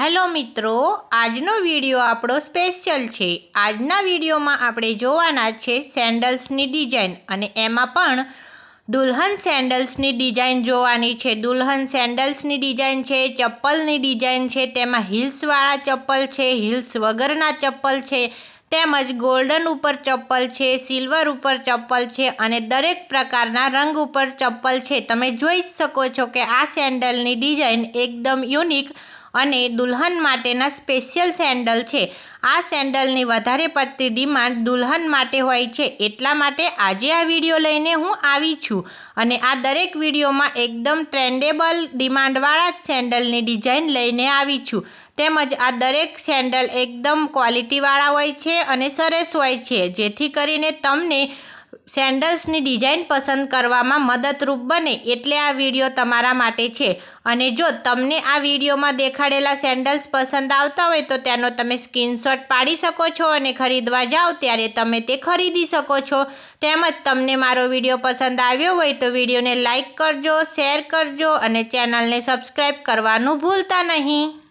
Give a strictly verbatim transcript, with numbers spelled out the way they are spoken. Hello मित्रों, आजनो video आपणो special छे। आजना वीडियो में आपणे जोवाना छे सैंडल्सनी डिजाइन अने एमां पण दुल्हन सैंडल्सनी डिजाइन जोवानी छे। दुल्हन सैंडल्सनी डिजाइन छे, चप्पलनी डिजाइन छे, तेमां हील्सवाळा चप्पल छे, हील्स वगरना चप्पल छे, तेमज गोल्डन उपर चप्पल छे, सिल्वर उपर चप्पल छे अने दरेक प्रकारना रंग उपर चप्पल छे। तमे जोई शको छो के आ सैंडलनी डिजाइन एकदम यूनिक अने दुल्हन माटेना स्पेशियल सैंडल छे। आ सैंडलनी वधारे पड़ती डिमांड दुल्हन माटे होय छे, एटला माटे आजे आ विडियो लईने हूँ आवी छूं अने आ दरेक विडियोमां एकदम ट्रेंडेबल डिमांडवाळा सैंडलनी डिजाइन लईने आवी छूं। तेमज आ दरेक सैंडल एकदम क्वॉलिटीवाळा होय छे अने सरस होय छे, जेथी करीने तमने सैंडल्सनी डिजाइन पसंद करवामां मददरूप बने एटले आ वीडियो तमारा माटे छे। अने जो तमने आ वीडियो में देखाड़ेला सैंडल्स पसंद आवता होय तो तेनो तमे स्क्रीनशॉट पाड़ी सको छो अने खरीदवा जाओ त्यारे तमे ते खरीदी सको छो। तेमज तमने मारो वीडियो पसंद आव्यो होय तो वीडियो ने लाइक करजो, शेर करजो अने चेनल ने सब्सक्राइब करवानुं भूलता नहीं।